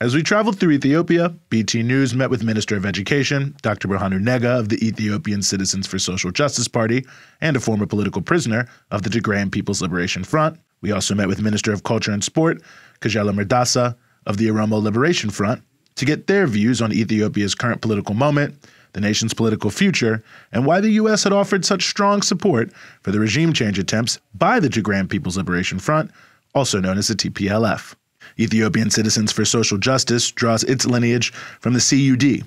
As we traveled through Ethiopia, BT News met with Minister of Education, Dr. Berhanu Nega of the Ethiopian Citizens for Social Justice Party and a former political prisoner of the Tigrayan People's Liberation Front. We also met with Minister of Culture and Sport, Kejela Merdasa of the Oromo Liberation Front to get their views on Ethiopia's current political moment, the nation's political future, and why the U.S. had offered such strong support for the regime change attempts by the Tigrayan People's Liberation Front, also known as the TPLF. Ethiopian Citizens for Social Justice draws its lineage from the CUD,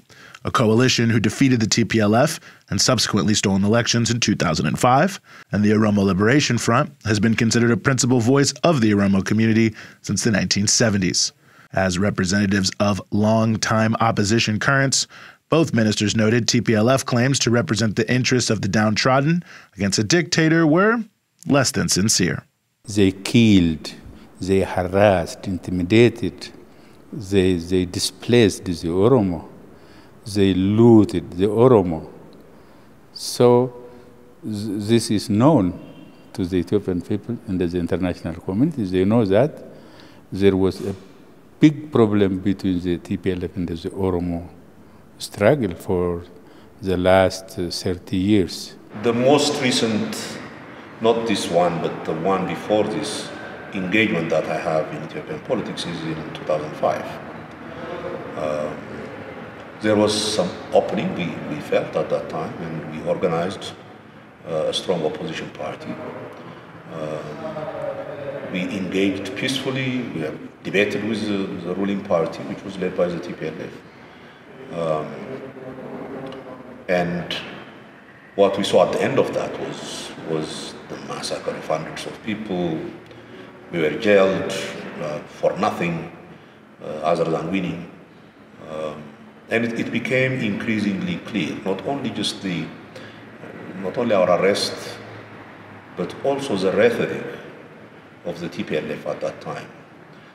a coalition who defeated the TPLF and subsequently stolen elections in 2005, and the Oromo Liberation Front has been considered a principal voice of the Oromo community since the 1970s. As representatives of long-time opposition currents, both ministers noted TPLF claims to represent the interests of the downtrodden against a dictator were less than sincere. They killed, they harassed, intimidated, they displaced the Oromo, they looted the Oromo. So this is known to the Ethiopian people and the international community. They know that there was a big problem between the TPLF and the Oromo struggle for the last 30 years. The most recent, not this one, but the one before this, engagement that I have in Ethiopian politics is in 2005. There was some opening we felt at that time, and we organized a strong opposition party. We engaged peacefully, we have debated with the ruling party, which was led by the TPLF. And what we saw at the end of that was the massacre of hundreds of people. We were jailed for nothing other than winning. And it became increasingly clear, not only our arrest, but also the rhetoric of the TPLF at that time.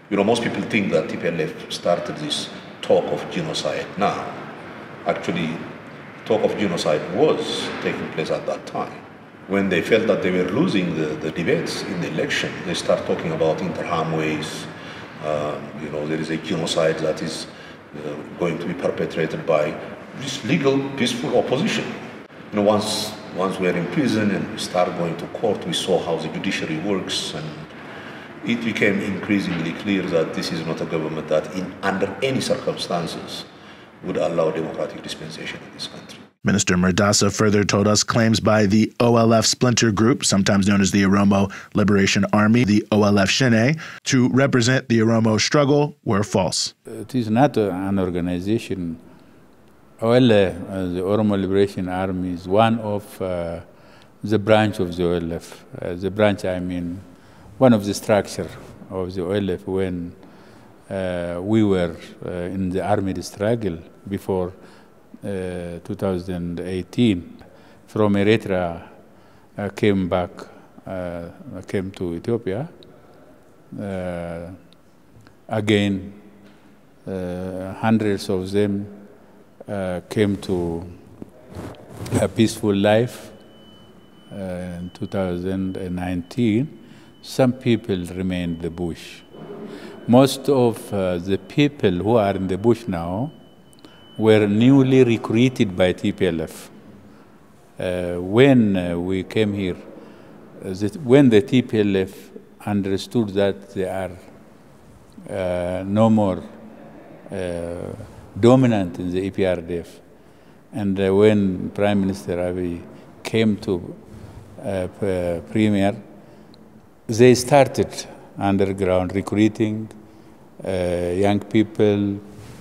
You know, most people think that TPLF started this talk of genocide now. Actually, talk of genocide was taking place at that time. When they felt that they were losing the debates in the election, they start talking about inter-harmways. You know, there is a genocide that is going to be perpetrated by this legal, peaceful opposition. You know, once we are in prison and we start going to court, we saw how the judiciary works, and it became increasingly clear that this is not a government that, under any circumstances, would allow democratic dispensation in this country. Minister Merdasa further told us claims by the OLF splinter group, sometimes known as the Oromo Liberation Army, the OLF Shene, to represent the Oromo struggle were false. It is not an organization. OLF, the Oromo Liberation Army, is one of the branch of the OLF. The branch, I mean, one of the structure of the OLF when we were in the armed struggle before 2018 from Eritrea came to Ethiopia again. Hundreds of them came to a peaceful life in 2019. Some people remained in the bush. Most of the people who are in the bush now were newly recruited by TPLF. When we came here, when the TPLF understood that they are no more dominant in the EPRDF, and when Prime Minister Abiy came to Premier, they started underground recruiting young people,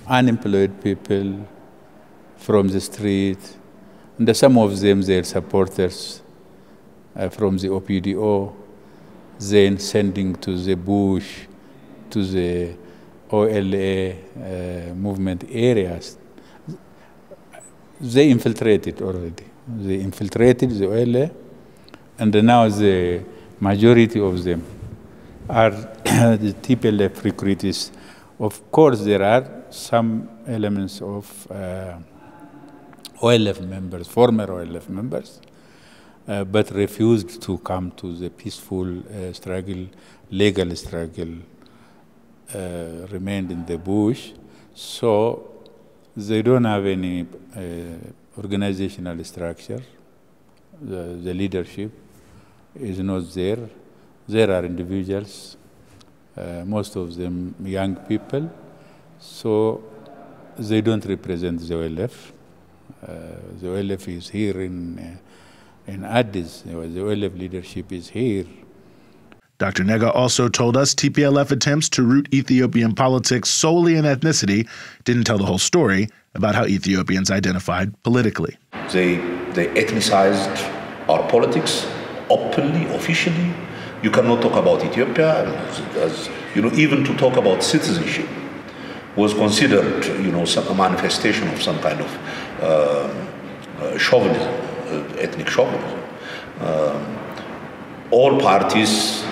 unemployed people from the street, and some of them, their supporters from the OPDO, then sending to the bush, to the OLA movement areas. They infiltrated already. They infiltrated the OLA, and now the majority of them are the TPLF recruits. Of course, there are some elements of OLF members, former OLF members, but refused to come to the peaceful struggle, legal struggle, remained in the bush. So they don't have any organizational structure. The leadership is not there. There are individuals, most of them young people, so they don't represent the OLF. The OLF is here in Addis. The OLF leadership is here. Dr. Nega also told us TPLF attempts to root Ethiopian politics solely in ethnicity didn't tell the whole story about how Ethiopians identified politically. They ethnicized our politics openly, officially. You cannot talk about Ethiopia, as, you know, even to talk about citizenship was considered, you know, a manifestation of some kind of chauvinism, ethnic chauvinism. All parties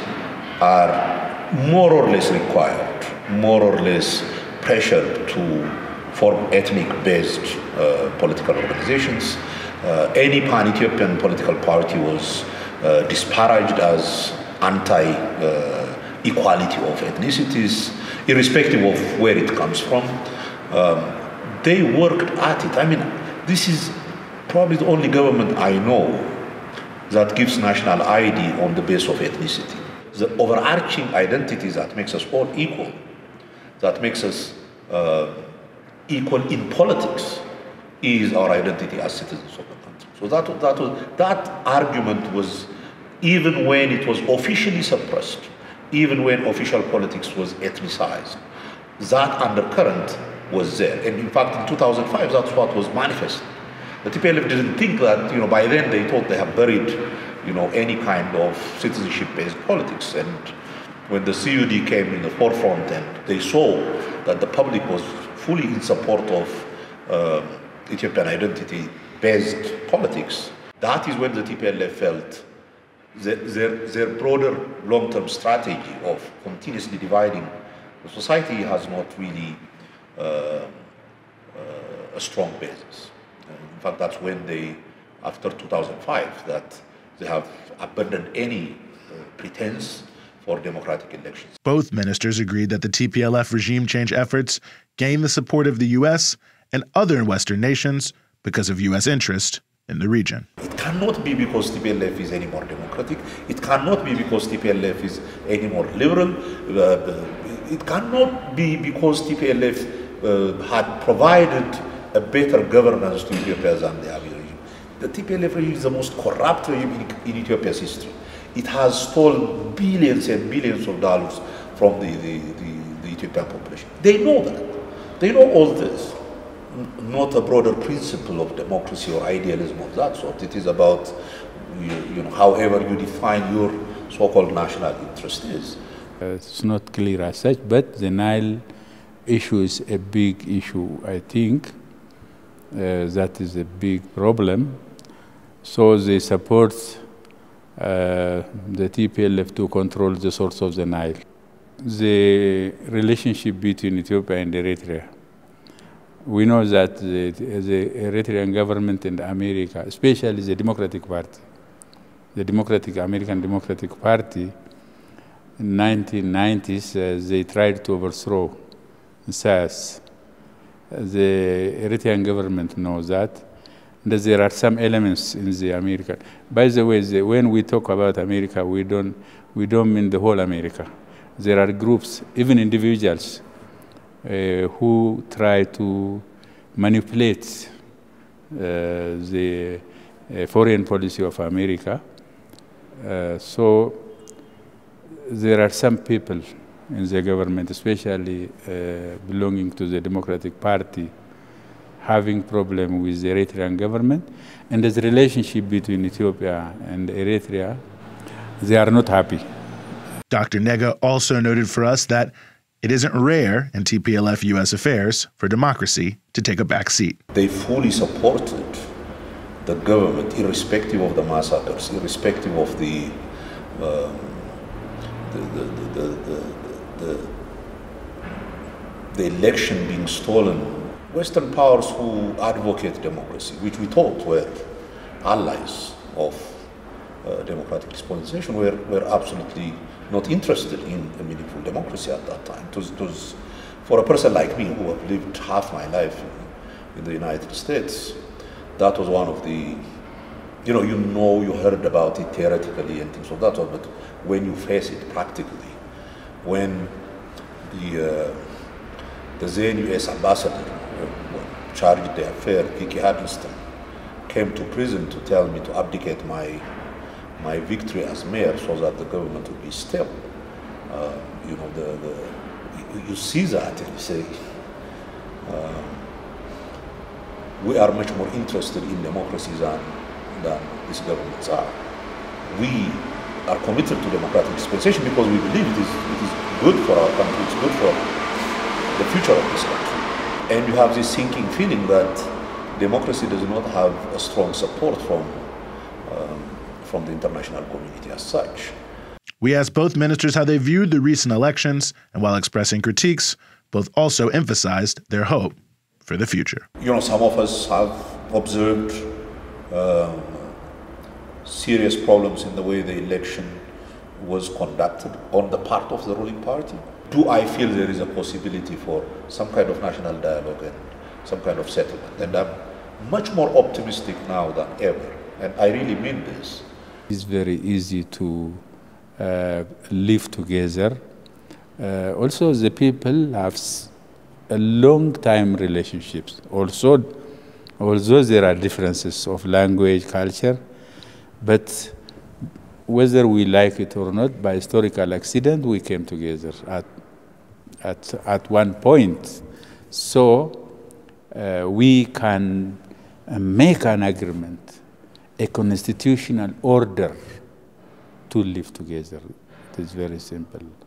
are more or less required, more or less pressured to form ethnic-based political organizations. Any pan-Ethiopian political party was disparaged as anti-equality of ethnicities, irrespective of where it comes from. They worked at it. I mean, this is probably the only government I know that gives national ID on the basis of ethnicity. The overarching identity that makes us all equal, that makes us equal in politics, is our identity as citizens of the country. So that argument was, even when it was officially suppressed, even when official politics was ethnicized, that undercurrent was there. And in fact, in 2005, that's what was manifest. The TPLF didn't think that, you know, by then they thought they have buried, you know, any kind of citizenship-based politics. And when the CUD came in the forefront and they saw that the public was fully in support of Ethiopian identity-based politics, that is when the TPLF felt their broader long-term strategy of continuously dividing the society has not really a strong basis. In fact, that's when they, after 2005, that they have abandoned any pretense for democratic elections. Both ministers agreed that the TPLF regime change efforts gained the support of the U.S. and other Western nations because of U.S. interest in the region. It cannot be because TPLF is any more democratic. It cannot be because TPLF is any more liberal. It cannot be because TPLF had provided a better governance to Ethiopia than the Abiy regime. The TPLF regime is the most corrupt regime in Ethiopia's history. It has stolen billions and billions of dollars from the Ethiopian population. They know that. They know all this. Not a broader principle of democracy or idealism of that sort. It is about, you know, however you define your so-called national interest is. It's not clear as such, but the Nile issue is a big issue, I think. That is a big problem. So they support the TPLF to control the source of the Nile. The relationship between Ethiopia and Eritrea. We know that the Eritrean government and America, especially the Democratic Party, the American Democratic Party, in the 1990s, they tried to overthrow SARS. The Eritrean government knows that. That there are some elements in the America. By the way, when we talk about America, we don't mean the whole America. There are groups, even individuals, who try to manipulate the foreign policy of America. So there are some people in the government, especially belonging to the Democratic Party, having problem with the Eritrean government, and there's a relationship between Ethiopia and Eritrea. They are not happy. Dr. Nega also noted for us that it isn't rare in TPLF U.S. affairs for democracy to take a back seat. They fully supported the government, irrespective of the massacres, irrespective of the election being stolen. Western powers who advocate democracy, which we thought were allies of democratic dispensation, were absolutely not interested in a meaningful democracy at that time. It was For a person like me who have lived half my life in the United States, that was one of the, you heard about it theoretically and things of that sort, but when you face it practically, when the then US ambassador charged the affair, Kiki Huddleston, came to prison to tell me to abdicate my victory as mayor so that the government would be stable. You see that and you say, we are much more interested in democracy than these governments are. We are committed to democratic dispensation because we believe it is good for our country, it's good for the future of this country. And you have this sinking feeling that democracy does not have a strong support from the international community as such. We asked both ministers how they viewed the recent elections, and while expressing critiques, both also emphasized their hope for the future. Some of us have observed serious problems in the way the election was conducted on the part of the ruling party. Do I feel there is a possibility for some kind of national dialogue and some kind of settlement? And I'm much more optimistic now than ever, and I really mean this. It's very easy to live together. Also, the people have a long-time relationships. Also, although there are differences of language, culture, but whether we like it or not, by historical accident, we came together at one point. So we can make an agreement, a constitutional order, to live together. It is very simple.